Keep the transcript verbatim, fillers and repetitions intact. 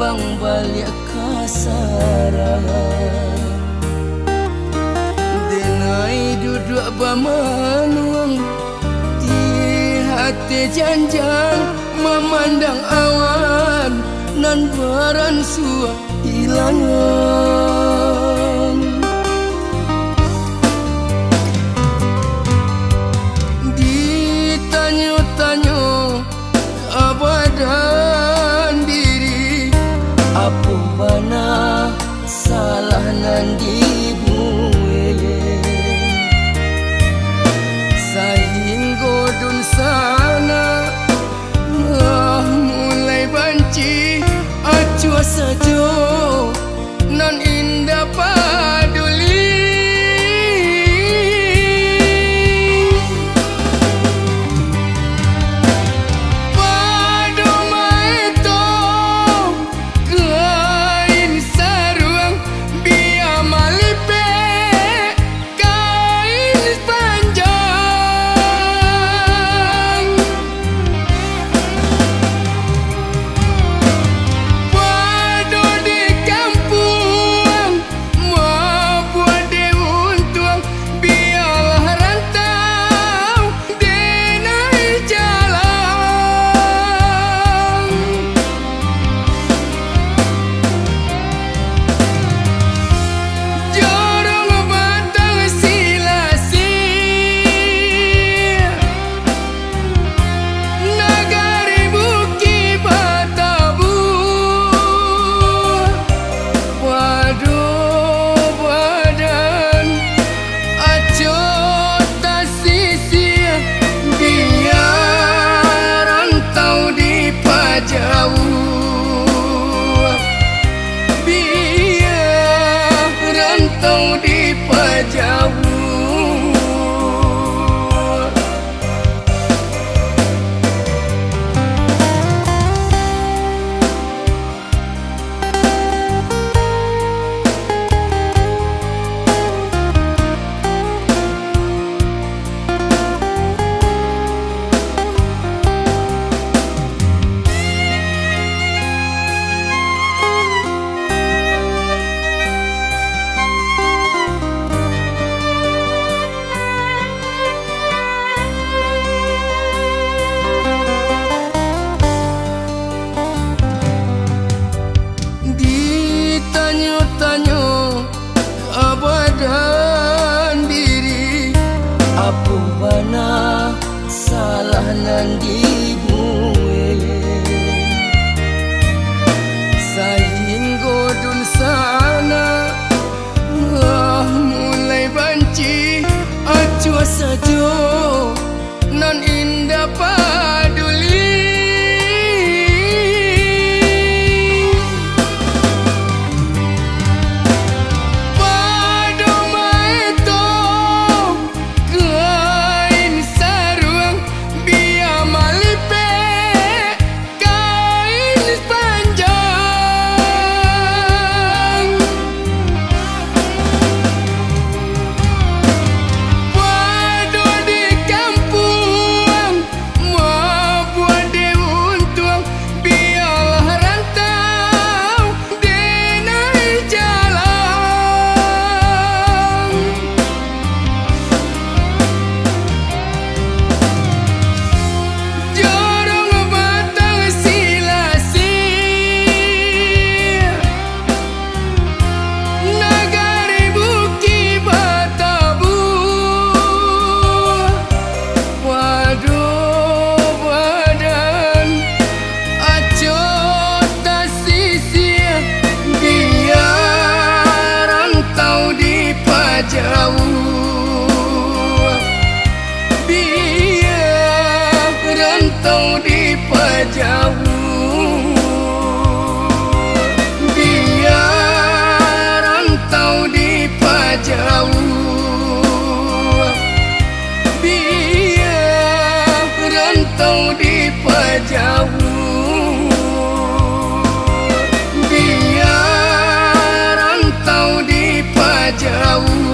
bang balik ka sarang denai duduk bamanuang di hati janjang memandang awan nan baran sua hilangan ditanyo-tanyo abadan diri apa bana salah nan sejuk nan indah paduli padu maito kain sarung biar malipe kain panjang sejuk nan indah paduli padu maito kain sarung biar malipe kain panjang jauh.